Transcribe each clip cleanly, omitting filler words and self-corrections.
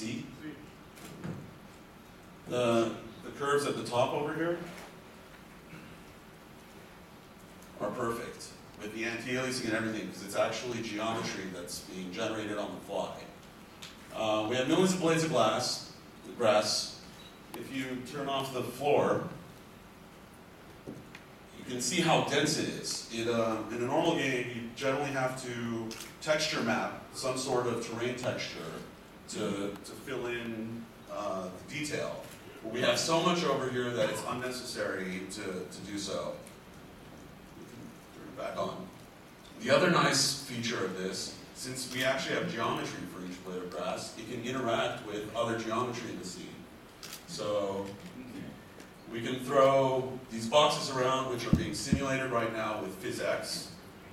C. The curves at the top over here are perfect with the anti-aliasing and everything, because it's actually geometry that's being generated on the fly. We have millions of blades of grass. If you turn off the floor, you can see how dense it is. In a normal game, you generally have to texture map some sort of terrain texture to fill in the detail. But we have so much over here that it's unnecessary to do so. Turn it back on. The other nice feature of this, since we actually have geometry for each blade of grass, it can interact with other geometry in the scene. So we can throw these boxes around, which are being simulated right now with PhysX,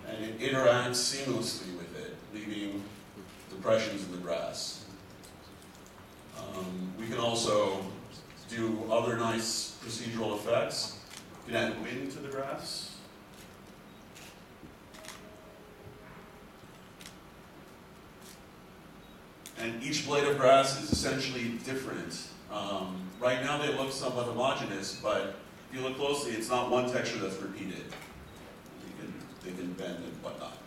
and it interacts seamlessly with it, leaving depressions in the grass. We can also do other nice procedural effects. You can add wind to the grass. And each blade of grass is essentially different. Right now they look somewhat homogeneous, but if you look closely, it's not one texture that's repeated. They can bend and whatnot.